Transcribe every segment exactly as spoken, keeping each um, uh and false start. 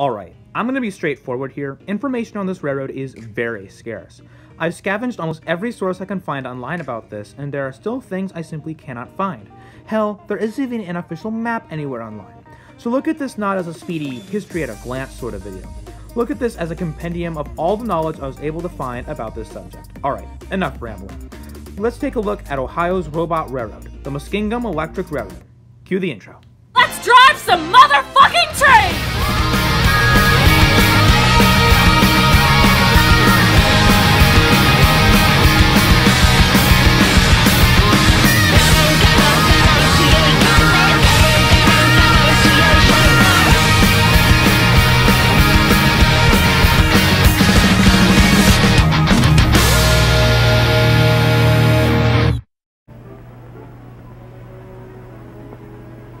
Alright, I'm going to be straightforward here. Information on this railroad is very scarce. I've scavenged almost every source I can find online about this, and there are still things I simply cannot find. Hell, there isn't even an official map anywhere online. So look at this not as a speedy, history at a glance sort of video. Look at this as a compendium of all the knowledge I was able to find about this subject. Alright, enough rambling. Let's take a look at Ohio's robot railroad, the Muskingum Electric Railroad. Cue the intro. Let's drive some motherfucking trains!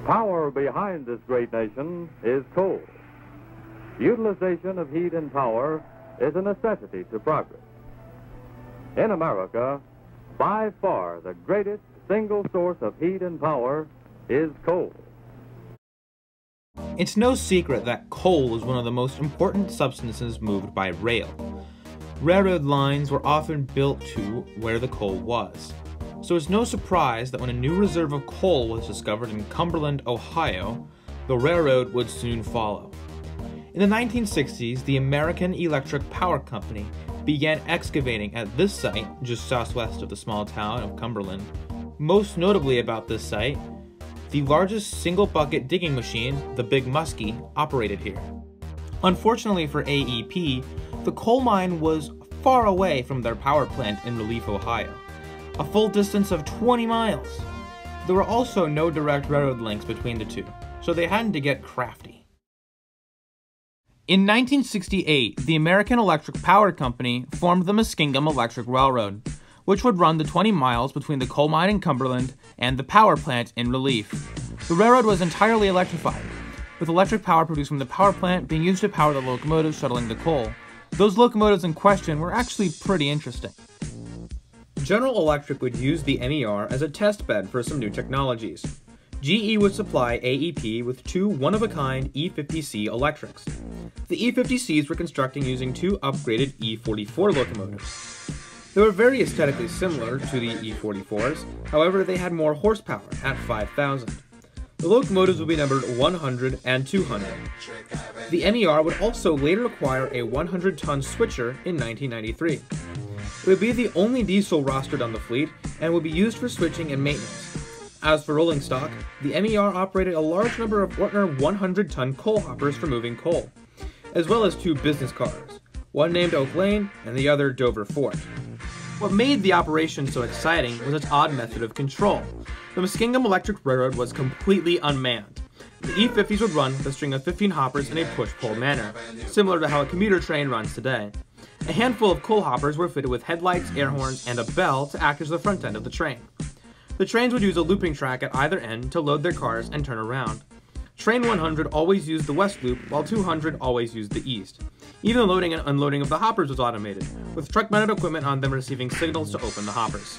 Power behind this great nation is coal. Utilization of heat and power is a necessity to progress. In America, by far the greatest single source of heat and power is coal. It's no secret that coal is one of the most important substances moved by rail. Railroad lines were often built to where the coal was. So it's no surprise that when a new reserve of coal was discovered in Cumberland, Ohio, the railroad would soon follow. In the nineteen sixties, the American Electric Power Company began excavating at this site, just southwest of the small town of Cumberland. Most notably about this site, the largest single bucket digging machine, the Big Muskie, operated here. Unfortunately for A E P, the coal mine was far away from their power plant in Relief, Ohio. A full distance of twenty miles. There were also no direct railroad links between the two, so they had to get crafty. In nineteen sixty-eight, the American Electric Power Company formed the Muskingum Electric Railroad, which would run the twenty miles between the coal mine in Cumberland and the power plant in Relief. The railroad was entirely electrified, with electric power produced from the power plant being used to power the locomotives shuttling the coal. Those locomotives in question were actually pretty interesting. General Electric would use the M E R as a test bed for some new technologies. G E would supply A E P with two one-of-a-kind E fifty C electrics. The E fifty Cs were constructed using two upgraded E forty-four locomotives. They were very aesthetically similar to the E forty-fours, however they had more horsepower at five thousand. The locomotives would be numbered one hundred and two hundred. The M E R would also later acquire a one hundred ton switcher in nineteen ninety-three. It would be the only diesel rostered on the fleet, and would be used for switching and maintenance. As for rolling stock, the M E R operated a large number of Fortner one hundred ton coal hoppers for moving coal, as well as two business cars, one named Oak Lane and the other Dover Fort. What made the operation so exciting was its odd method of control. The Muskingum Electric Railroad was completely unmanned. The E fifties would run with a string of fifteen hoppers in a push-pull manner, similar to how a commuter train runs today. A handful of coal hoppers were fitted with headlights, air horns, and a bell to act as the front end of the train. The trains would use a looping track at either end to load their cars and turn around. Train one hundred always used the west loop, while two hundred always used the east. Even the loading and unloading of the hoppers was automated, with truck-mounted equipment on them receiving signals to open the hoppers.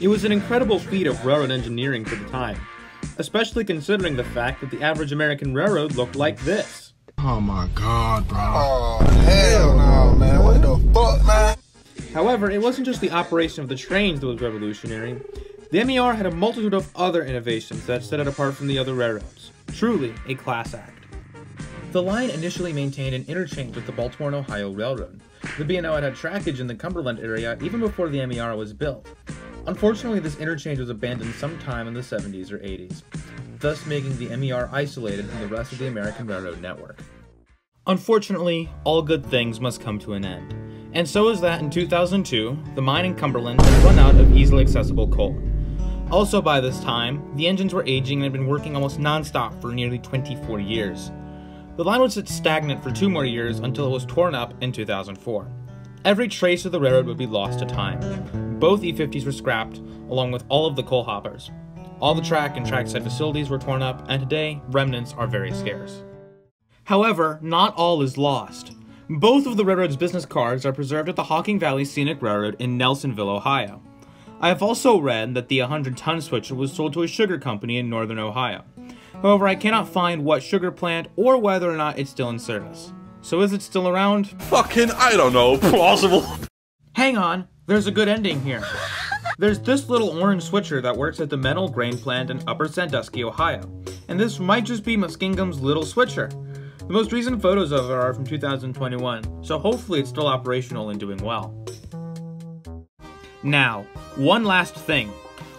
It was an incredible feat of railroad engineering for the time, especially considering the fact that the average American railroad looked like this. Oh my god, bro. Oh, hell no, man. What the fuck, man? However, it wasn't just the operation of the trains that was revolutionary. The M E R had a multitude of other innovations that set it apart from the other railroads. Truly a class act. The line initially maintained an interchange with the Baltimore and Ohio Railroad. The B and O had had trackage in the Cumberland area even before the M E R was built. Unfortunately, this interchange was abandoned sometime in the seventies or eighties. Thus making the M E R isolated from the rest of the American railroad network. Unfortunately, all good things must come to an end. And so is that in two thousand two, the mine in Cumberland had run out of easily accessible coal. Also by this time, the engines were aging and had been working almost non-stop for nearly twenty-four years. The line would sit stagnant for two more years until it was torn up in two thousand four. Every trace of the railroad would be lost to time. Both E fifties were scrapped, along with all of the coal hoppers. All the track and trackside facilities were torn up, and today, remnants are very scarce. However, not all is lost. Both of the railroad's business cars are preserved at the Hawking Valley Scenic Railroad in Nelsonville, Ohio. I have also read that the one hundred ton switcher was sold to a sugar company in northern Ohio. However, I cannot find what sugar plant or whether or not it's still in service. So is it still around? Fucking, I don't know, plausible. Hang on, there's a good ending here. There's this little orange switcher that works at the Mennel Grain Plant in Upper Sandusky, Ohio. And this might just be Muskingum's little switcher. The most recent photos of it are from two thousand twenty-one, so hopefully it's still operational and doing well. Now, one last thing.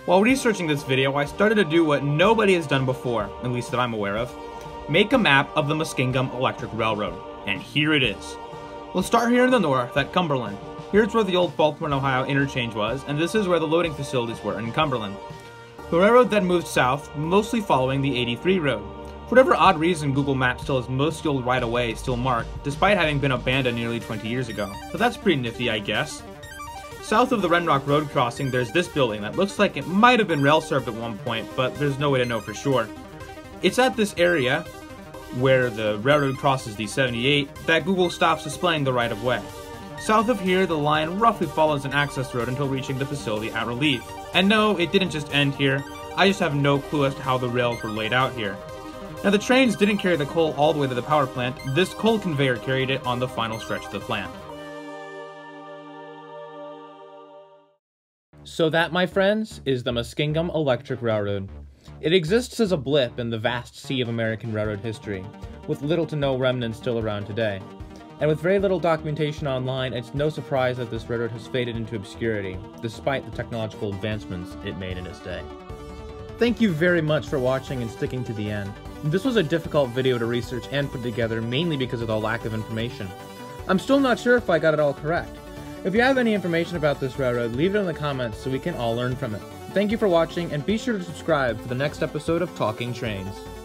While researching this video, I started to do what nobody has done before, at least that I'm aware of. Make a map of the Muskingum Electric Railroad, and here it is. We'll start here in the north at Cumberland. Here's where the old Baltimore and Ohio interchange was, and this is where the loading facilities were in Cumberland. The railroad then moved south, mostly following the eighty-three road. For whatever odd reason, Google Maps still has most old right-of-way still marked, despite having been abandoned nearly twenty years ago, so that's pretty nifty, I guess. South of the Renrock Road crossing, there's this building that looks like it might have been rail-served at one point, but there's no way to know for sure. It's at this area, where the railroad crosses the seventy-eight, that Google stops displaying the right-of-way. South of here, the line roughly follows an access road until reaching the facility at Relief. And no, it didn't just end here, I just have no clue as to how the rails were laid out here. Now the trains didn't carry the coal all the way to the power plant, this coal conveyor carried it on the final stretch of the plant. So that, my friends, is the Muskingum Electric Railroad. It exists as a blip in the vast sea of American railroad history, with little to no remnants still around today. And with very little documentation online, it's no surprise that this railroad has faded into obscurity, despite the technological advancements it made in its day. Thank you very much for watching and sticking to the end. This was a difficult video to research and put together, mainly because of the lack of information. I'm still not sure if I got it all correct. If you have any information about this railroad, leave it in the comments so we can all learn from it. Thank you for watching, and be sure to subscribe for the next episode of Talking Trains.